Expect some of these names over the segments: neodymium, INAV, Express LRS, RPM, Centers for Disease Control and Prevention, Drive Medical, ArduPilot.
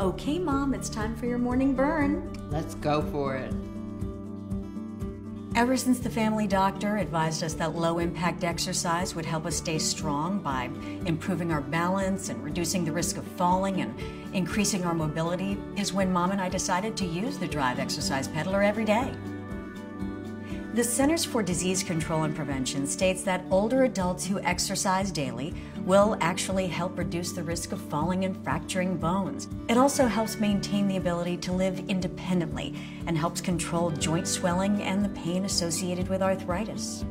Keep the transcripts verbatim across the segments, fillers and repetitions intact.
Okay, Mom, it's time for your morning burn. Let's go for it. Ever since the family doctor advised us that low-impact exercise would help us stay strong by improving our balance and reducing the risk of falling and increasing our mobility, is when Mom and I decided to use the Drive Exercise Pedaler every day. The Centers for Disease Control and Prevention states that older adults who exercise daily will actually help reduce the risk of falling and fracturing bones. It also helps maintain the ability to live independently and helps control joint swelling and the pain associated with arthritis.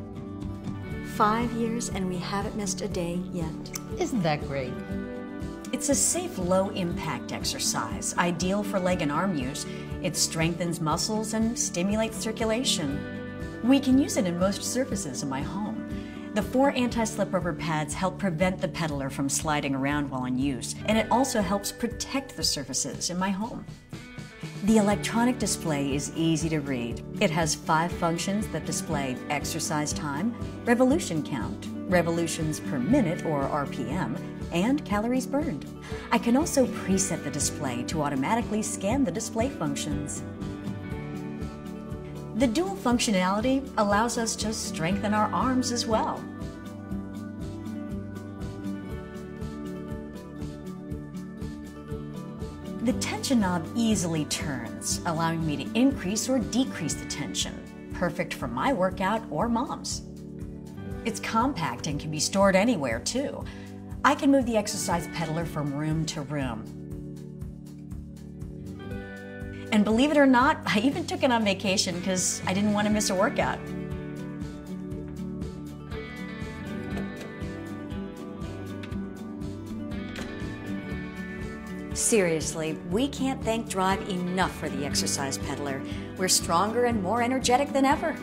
Five years and we haven't missed a day yet. Isn't that great? It's a safe, low-impact exercise, ideal for leg and arm use. It strengthens muscles and stimulates circulation. We can use it in most surfaces in my home. The four anti-slip rubber pads help prevent the pedaler from sliding around while in use, and it also helps protect the surfaces in my home. The electronic display is easy to read. It has five functions that display exercise time, revolution count, revolutions per minute or R P M, and calories burned. I can also preset the display to automatically scan the display functions. The dual functionality allows us to strengthen our arms as well. The tension knob easily turns, allowing me to increase or decrease the tension, perfect for my workout or Mom's. It's compact and can be stored anywhere too. I can move the exercise pedaler from room to room. And believe it or not, I even took it on vacation because I didn't want to miss a workout. Seriously, we can't thank Drive enough for the exercise pedaler. We're stronger and more energetic than ever.